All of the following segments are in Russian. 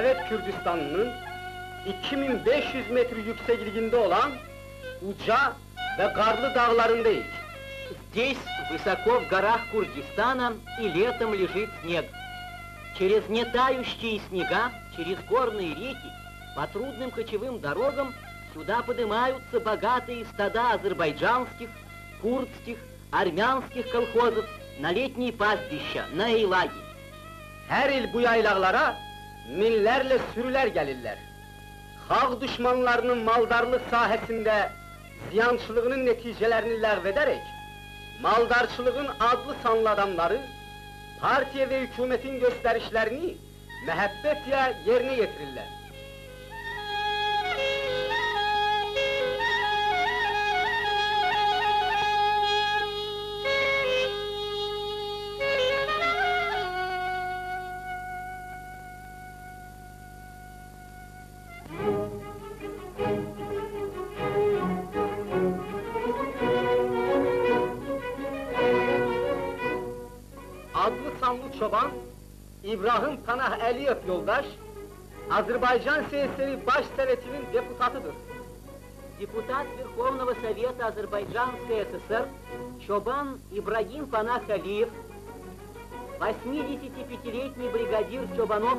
Evet Kürdistan'ın 2500 metre yüksekliğinde olan uca ve karlı dağlarındayız. Здесь, высоко в горах Курдистана, и летом лежит снег. Через нетающие снега, через горные реки, по трудным кочевым дорогам сюда поднимаются богатые стада азербайджанских, курдских, армянских колхозов на летние пастбища, на эйлаги. Her il bu yaylaklara millerle sürüler gelirler. Halk düşmanlarının maldarlık sahesinde ziyançılığının neticelerini lağvederek, maldarçılığın adlı sanlı adamları, partiye ve hükümetin gösterişlerini mehabbetle yerine getirirler. Чобан Ибрагим Панах Алиев yoldaş, Азербайджан ССР Баш Советinin депутатыdır. Депутат Верховного Совета Азербайджанской ССР Чобан Ибрагим Панах Алиев, 85-летний бригадир Чобанов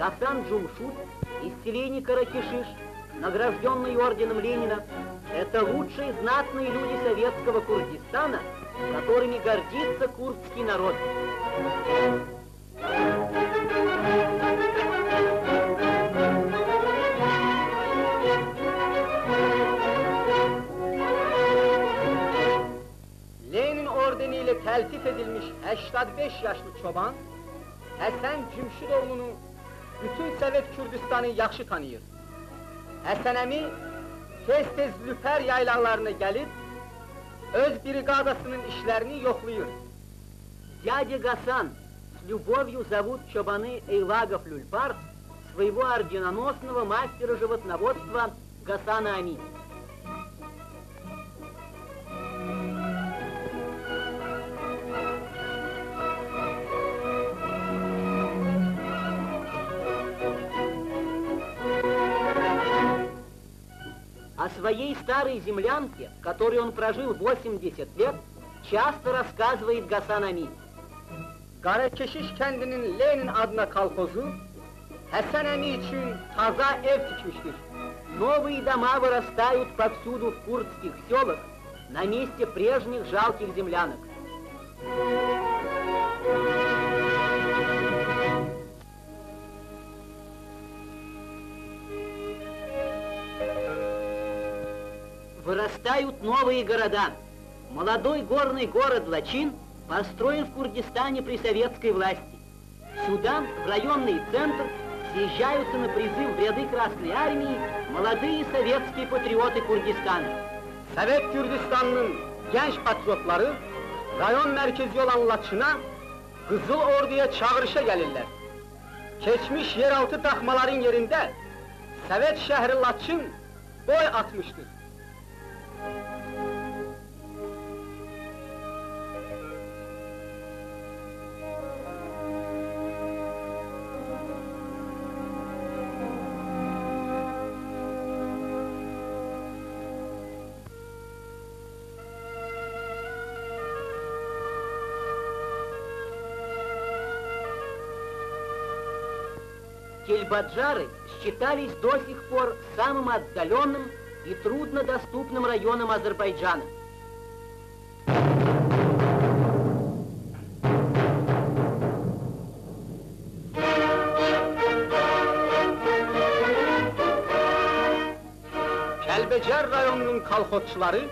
Гафан Джумшут из селения Каракишиш, награжденный орденом Ленина, это лучшие знатные люди советского Курдистана, которыми гордится курдский народ. Lenin ordeniyle teltif edilmiş 85 yaşlı çoban, Hasan Cümşüdoğlu'nu bütün Sovet Kürdistan'ı yakşı tanıyır. Hasan Amin tez tez lüfer yaylalarına gelip öz brigadasının işlerini yokluyor. Дядя Гасан с любовью зовут чобаны эйлагов люльпар своего орденоносного мастера животноводства Гасана Амина. О своей старой землянке, в которой он прожил 80 лет, часто рассказывает Гасан Амин. Karakaşiş kendinin Lenin adına kalkozu, Hasan Ami için taza ev dikmiştir. Новые дома вырастают повсюду в курдских селах, на месте прежних жалких землянок. Вырастают новые города. Молодой горный город Лачин построен в Курдистане при советской власти. Сюда, в районный центр, съезжаются на призыв в ряды Красной Армии молодые советские патриоты Курдистана. Совет Курдистан'ın genç patriotları, rayon merkezi olan Laçın'a, Kızıl Ordu'ya çağrışa gelirler. Geçmiş yeraltı takmaların yerinde, Sovet şehri Laçın boy atmıştır. Кельбаджары считались до сих пор самым отдаленным и труднодоступным районом Азербайджана. Кельбаджар районунun kolxozçuları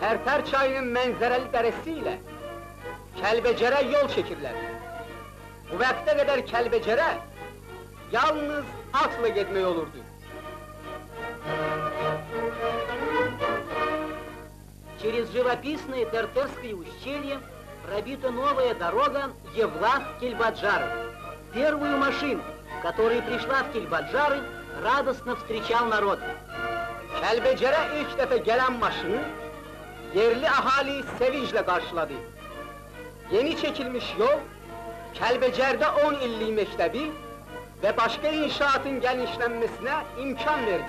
Тертер çayının mənzərəli dərəsiyle Kəlbəcərə yol çekirler. Bu vaxta kadar Kəlbəcərə yalnız atla gitmek olurdu. Через живописные Тартерские ущелья пробита новая дорога Евлах-Кельбаджары. Первую машину, которая пришла в Кельбаджары, радостно встречал народ. Кельбаджара ilk defa gelen машину yerli ahali sevinçle karşıladı. Yeni çekilmiş yol Kelbecer'de 10 illik mektebi, ve başka inşaatın genişlenmesine imkan verdi.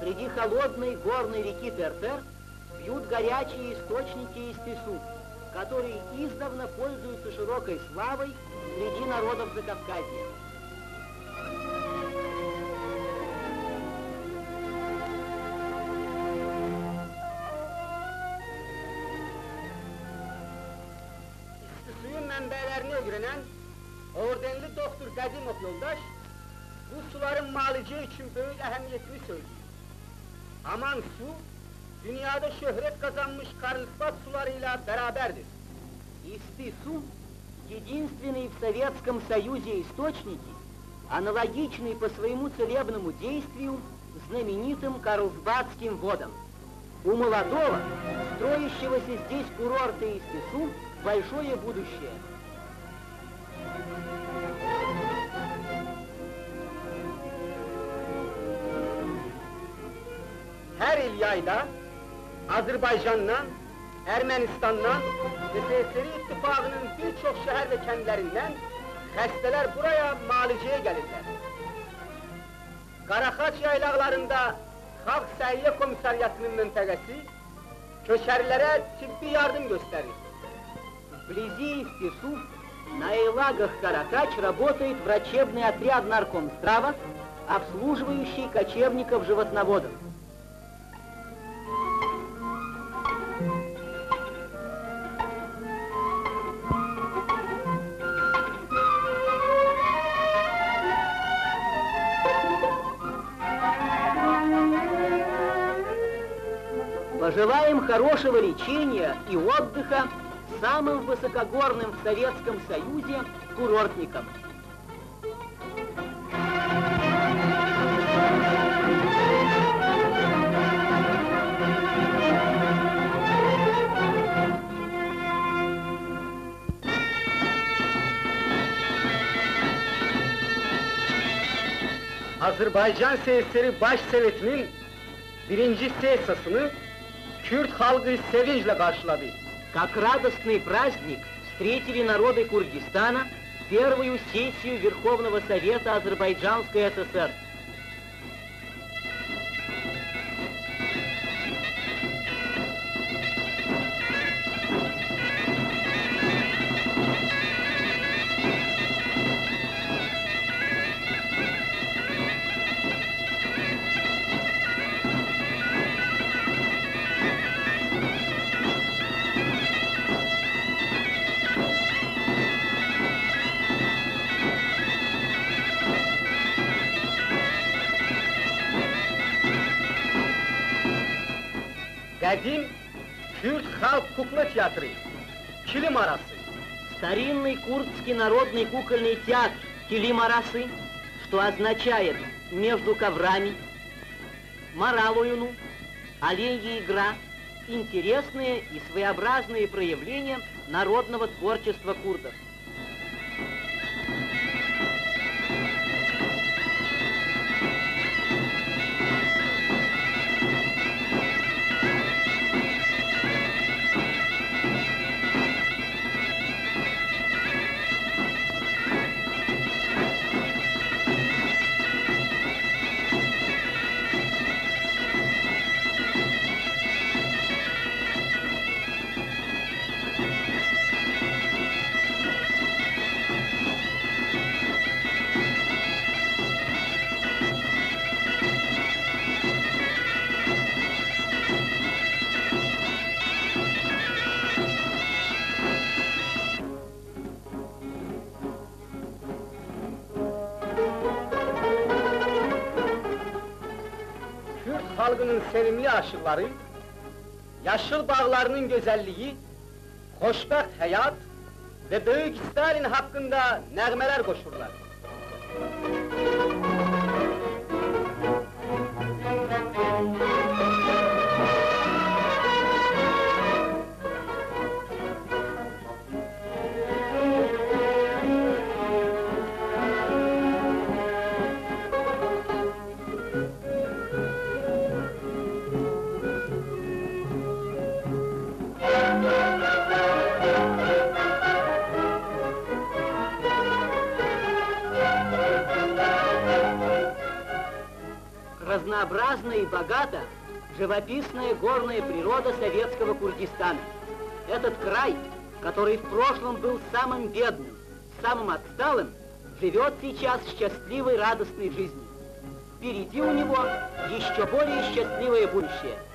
Среди холодной горной реки Тертер бьют горячие источники Истису, которые издавна пользуются широкой славой среди народов Закавказья. Истису'nun mənbələrine öyrənən ordenli doktor Qədimov yoldaş bu suların müalicə için böyük əhəmiyyətini söylüyor. Aman su, dünyada şöhret kazanmış Kарлсбад sularıyla beraberdir. Истису – единственный в Советском Союзе источники, аналогичный по своему целебному действию знаменитым Карлсбадским водам. У молодого, строящегося здесь курорта Истису, большое будущее. Her il yayda, Azerbaycan'dan, Ermenistan'dan ve Tesiri İttifakı'nın birçok şehir ve kentlerinden hastalar buraya maliceye gelirler. Karakaç yaylaklarında Halk Sayıya Komisaryatı'nın müntegesi köşerlere tıbbi yardım gösterir. Вблизи Истису, на Эйлагах Каракач, работает врачебный отряд наркомздрава, обслуживающий кочевников-животноводов. Желаем хорошего лечения и отдыха самым высокогорным в Советском Союзе курортникам. Азербайджанская ССР Başseveti'nin birinci sessasını Кюрт халкы с sevinçle karşıladı. Как радостный праздник встретили народы Курдистана первую сессию Верховного Совета Азербайджанской ССР. Кадим Кюрт халк кукла театры, Килимарасы. Старинный курдский народный кукольный театр Килимарасы, что означает между коврами, маралуюну, оленья игра, интересные и своеобразные проявления народного творчества курдов. havasının sevimli aşırları, yaşıl bağlarının güzelliği, hoşbakt hayat ve Büyük İsrail'in hakkında nermeler koşurlar. Разнообразна и богата живописная горная природа советского Курдистана. Этот край, который в прошлом был самым бедным, самым отсталым, живет сейчас счастливой, радостной жизнью. Впереди у него еще более счастливое будущее.